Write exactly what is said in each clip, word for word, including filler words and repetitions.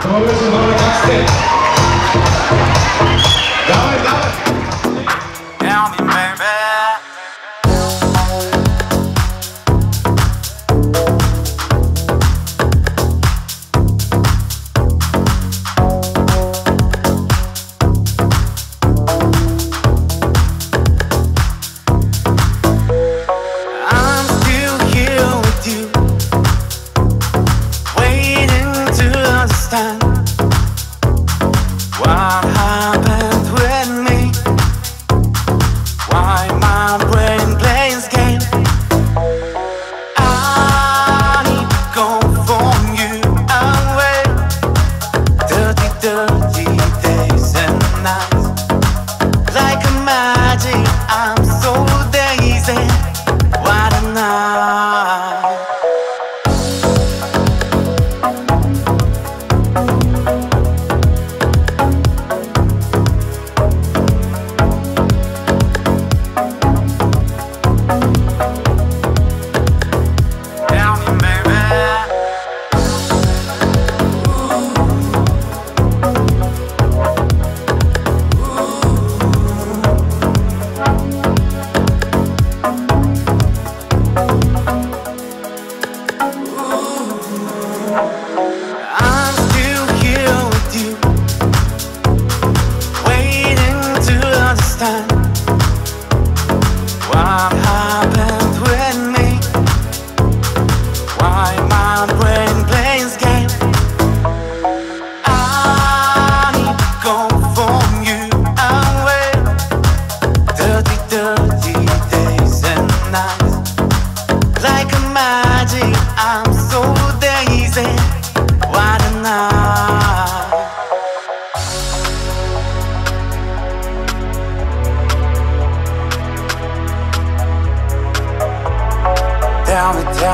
Tell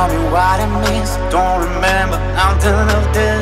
me what it means, don't remember until the day.